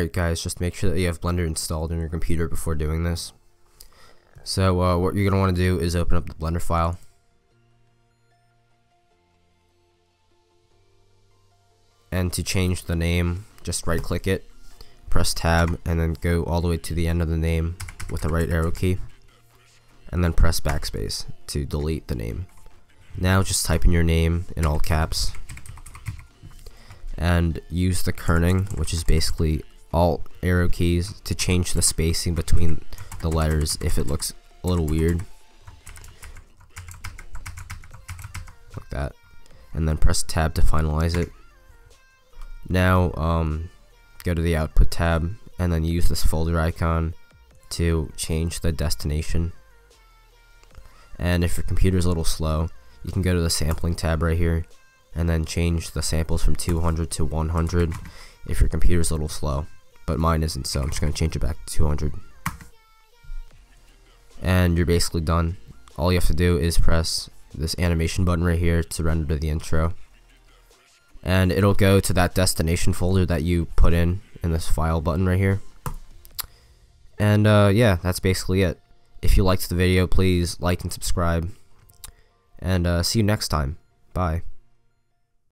Alright guys, just make sure that you have Blender installed on your computer before doing this. So what you're going to want to do is open up the Blender file. And to change the name, just right click it, press tab, and then go all the way to the end of the name with the right arrow key, and then press backspace to delete the name. Now just type in your name in all caps and use the kerning, which is basically alt arrow keys, to change the spacing between the letters if it looks a little weird, like that, and then press tab to finalize it. Now go to the output tab and then use this folder icon to change the destination. And if your computer's a little slow, you can go to the sampling tab right here and then change the samples from 200 to 100 if your computer's a little slow, but mine isn't, so I'm just going to change it back to 200. And you're basically done. All you have to do is press this animation button right here to render the intro, and it'll go to that destination folder that you put in this file button right here. And yeah, that's basically it. If you liked the video, please like and subscribe, and see you next time. Bye.